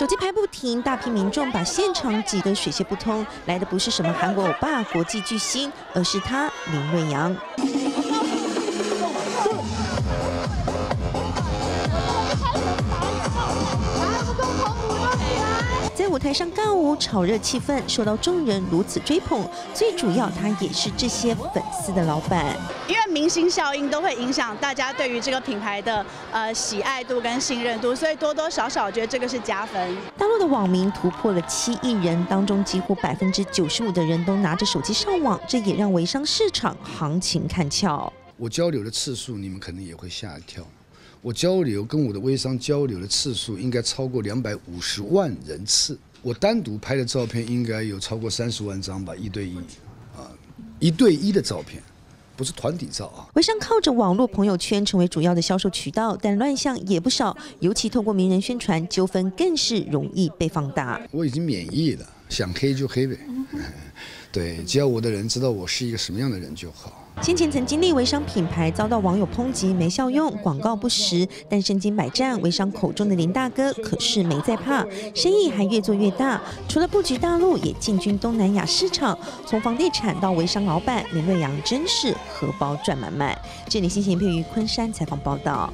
手机排不停，大批民众把现场挤得水泄不通。来的不是什么韩国欧巴、国际巨星，而是他林瑞阳。 舞台上尬舞炒热气氛，受到众人如此追捧，最主要他也是这些粉丝的老板。因为明星效应都会影响大家对于这个品牌的喜爱度跟信任度，所以多多少少觉得这个是加分。大陆的网民突破了7亿人，当中几乎95%的人都拿着手机上网，这也让微商市场行情看俏。我交流的次数，你们可能也会吓一跳。 我交流跟我的微商交流的次数应该超过250万人次，我单独拍的照片应该有超过30万张吧，1对1，1对1的照片，不是团体照啊。微商靠着网络朋友圈成为主要的销售渠道，但乱象也不少，尤其透过名人宣传，纠纷更是容易被放大。我已经免疫了，想黑就黑呗，对，只要我的人知道我是一个什么样的人就好。 先前曾经微商品牌遭到网友抨击没效用、广告不实，但身经百战，微商口中的林大哥可是没在怕，生意还越做越大。除了布局大陆，也进军东南亚市场。从房地产到微商老板林瑞阳，真是荷包赚满满。这里新鲜片于昆山采访报道。